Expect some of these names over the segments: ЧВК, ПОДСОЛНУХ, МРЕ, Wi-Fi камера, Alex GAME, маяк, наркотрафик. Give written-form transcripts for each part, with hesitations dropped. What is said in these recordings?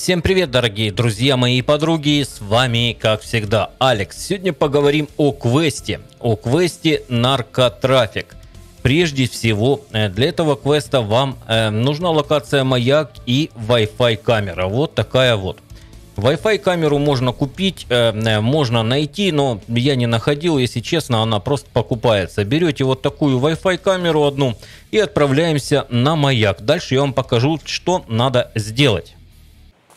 Всем привет, дорогие друзья мои и подруги, с вами, как всегда, Алекс. Сегодня поговорим о квесте наркотрафик. Прежде всего, для этого квеста вам нужна локация маяк и Wi-Fi камера, вот такая вот. Wi-Fi камеру можно купить, можно найти, но я не находил, если честно, она просто покупается. Берете вот такую Wi-Fi камеру одну и отправляемся на маяк. Дальше я вам покажу, что надо сделать.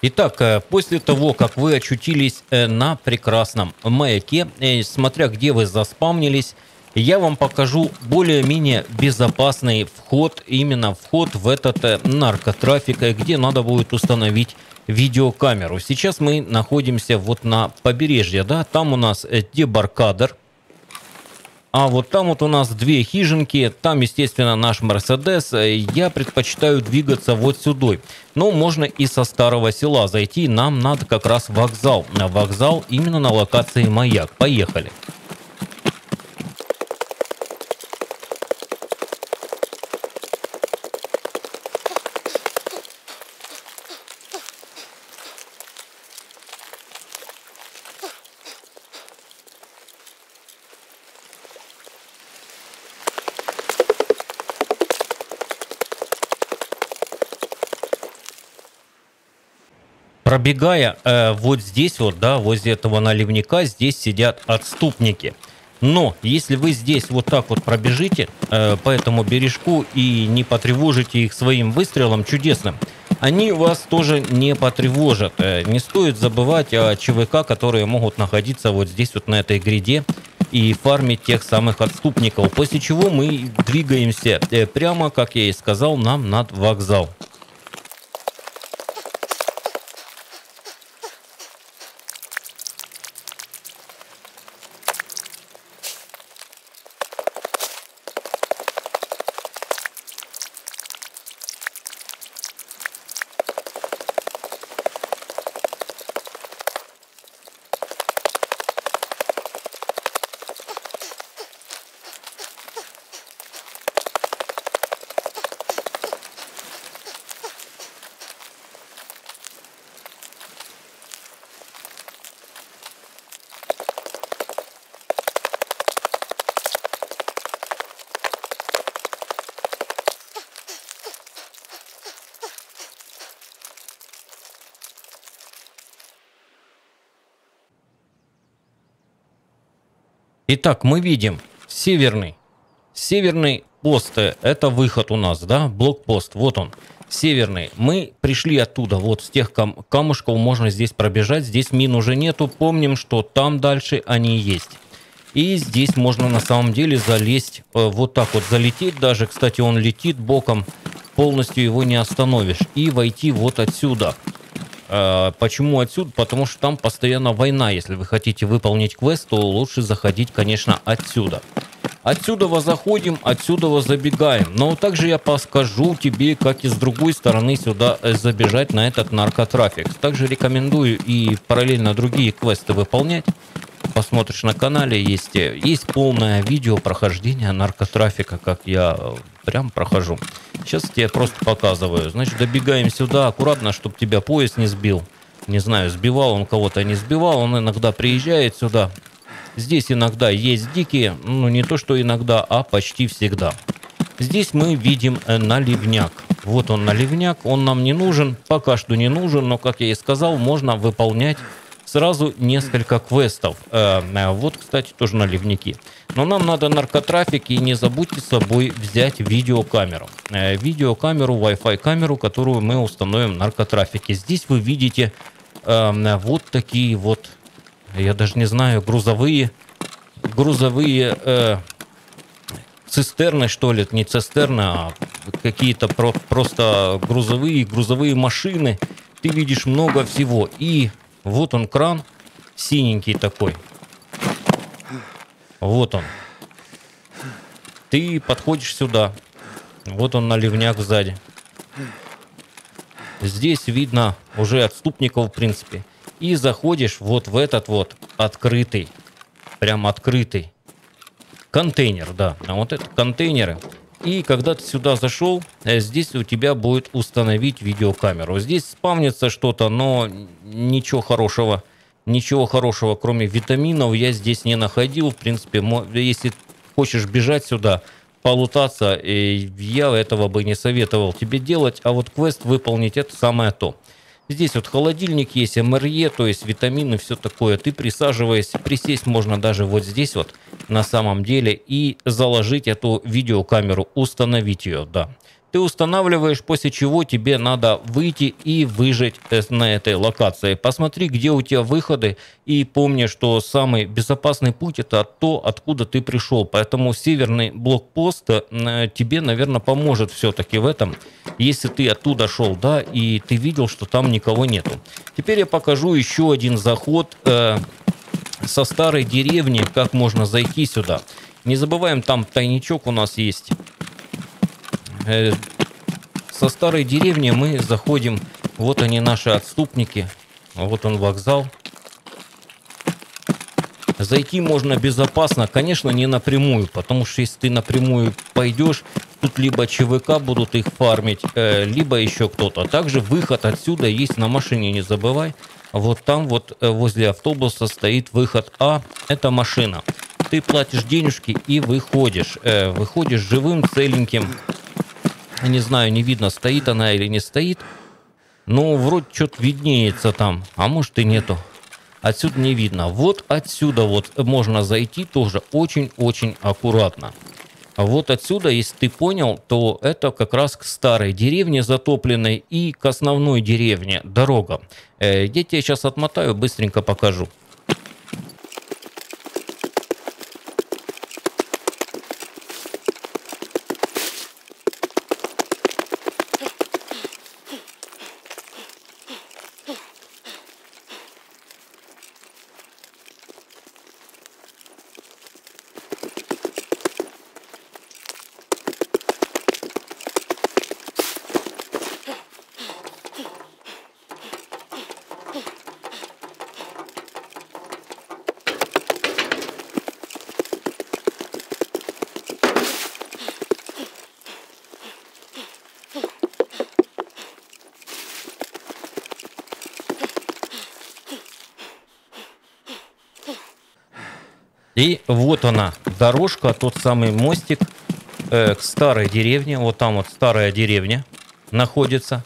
Итак, после того, как вы очутились на прекрасном маяке, смотря где вы заспавнились, я вам покажу более-менее безопасный вход, именно вход в этот наркотрафик, где надо будет установить видеокамеру. Сейчас мы находимся вот на побережье, да, там у нас дебаркадер, а вот там вот у нас две хижинки, там, естественно, наш Мерседес. Я предпочитаю двигаться вот сюда, но можно и со Старого Села зайти, нам надо как раз вокзал, на вокзал именно на локации маяк. Поехали. Пробегая вот здесь вот, да, возле этого наливника, здесь сидят отступники. Но если вы здесь вот так вот пробежите по этому бережку и не потревожите их своим выстрелом чудесным, они вас тоже не потревожат. Не стоит забывать о ЧВК, которые могут находиться вот здесь вот на этой гряде и фармить тех самых отступников. После чего мы двигаемся прямо, как я и сказал, нам над вокзал. Итак, мы видим северный пост, это выход у нас, да, блокпост, вот он, северный. Мы пришли оттуда, вот с тех камушков можно здесь пробежать, здесь мин уже нету, помним, что там дальше они есть. И здесь можно на самом деле залезть, вот так вот залететь даже, кстати, он летит боком, полностью его не остановишь, и войти вот отсюда. Почему отсюда? Потому что там постоянно война. Если вы хотите выполнить квест, то лучше заходить, конечно, отсюда. Отсюда вы заходим, отсюда вы забегаем. Но также я подскажу тебе, как и с другой стороны сюда забежать на этот наркотрафик. Также рекомендую и параллельно другие квесты выполнять. Посмотришь на канале, есть полное видео прохождения наркотрафика, как я прям прохожу. Сейчас я просто показываю. Значит, добегаем сюда аккуратно, чтобы тебя поезд не сбил. Не знаю, сбивал он кого-то, не сбивал. Он иногда приезжает сюда. Здесь иногда есть дикие. Ну, не то, что иногда, а почти всегда. Здесь мы видим наливняк. Вот он, наливняк. Он нам не нужен. Пока что не нужен, но, как я и сказал, можно выполнять сразу несколько квестов. Вот, кстати, тоже наливники. Но нам надо наркотрафик, и не забудьте с собой взять видеокамеру. Видеокамеру, Wi-Fi камеру, которую мы установим в наркотрафике. Здесь вы видите вот такие вот, я даже не знаю, грузовые цистерны, что ли. Не цистерны, а какие-то просто грузовые машины. Ты видишь много всего. И вот он кран, синенький такой. Вот он. Ты подходишь сюда. Вот он, наливняк сзади. Здесь видно уже отступников, в принципе. И заходишь вот в этот вот открытый, прям открытый контейнер, да. А вот это контейнеры. И когда ты сюда зашел, здесь у тебя будет установить видеокамеру. Здесь спавнится что-то, но ничего хорошего. Ничего хорошего, кроме витаминов, я здесь не находил. В принципе, если хочешь бежать сюда, полутаться, я этого бы не советовал тебе делать. А вот квест выполнить — это самое то. Здесь вот холодильник есть, МРЕ, то есть витамины, все такое. Ты присаживаешься, присесть можно даже вот здесь вот на самом деле и заложить эту видеокамеру, установить ее, да. Ты устанавливаешь, после чего тебе надо выйти и выжить на этой локации. Посмотри, где у тебя выходы, и помни, что самый безопасный путь — это то, откуда ты пришел. Поэтому северный блокпост тебе, наверное, поможет все-таки в этом, если ты оттуда шел, да, и ты видел, что там никого нету. Теперь я покажу еще один заход со старой деревни, как можно зайти сюда. Не забываем, там тайничок у нас есть. Со старой деревни мы заходим. Вот они, наши отступники. Вот он, вокзал. Зайти можно безопасно, конечно, не напрямую, потому что если ты напрямую пойдешь, тут либо ЧВК будут их фармить, либо еще кто-то. Также выход отсюда есть на машине, не забывай. Вот там вот возле автобуса стоит выход А, это машина. Ты платишь денежки и выходишь. Выходишь живым, целеньким. Не знаю, не видно, стоит она или не стоит. Но вроде что-то виднеется там. А может и нету. Отсюда не видно. Вот отсюда вот можно зайти тоже очень-очень аккуратно. Вот отсюда, если ты понял, то это как раз к старой деревне затопленной и к основной деревне дорога. Я тебе сейчас отмотаю, быстренько покажу. И вот она, дорожка, тот самый мостик к старой деревне. Вот там вот старая деревня находится.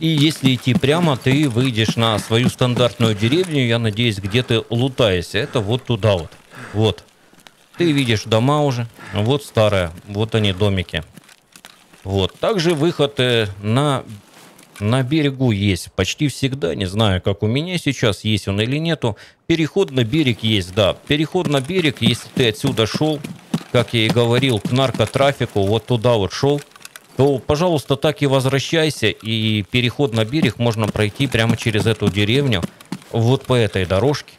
И если идти прямо, ты выйдешь на свою стандартную деревню, я надеюсь, где ты лутаешься. Это вот туда вот. Вот. Ты видишь дома уже. Вот старая. Вот они, домики. Вот. Также выход на берегу есть почти всегда, не знаю, как у меня сейчас, есть он или нету. Переход на берег есть, да. Переход на берег, если ты отсюда шел, как я и говорил, к наркотрафику, вот туда вот шел, то, пожалуйста, так и возвращайся. И переход на берег можно пройти прямо через эту деревню, вот по этой дорожке,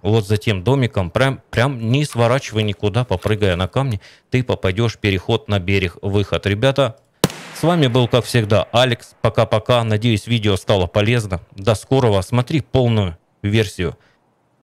вот за тем домиком. Прям не сворачивай никуда, попрыгая на камни, ты попадешь в переход на берег, выход. Ребята, с вами был, как всегда, Алекс. Пока-пока. Надеюсь, видео стало полезно. До скорого. Смотри полную версию.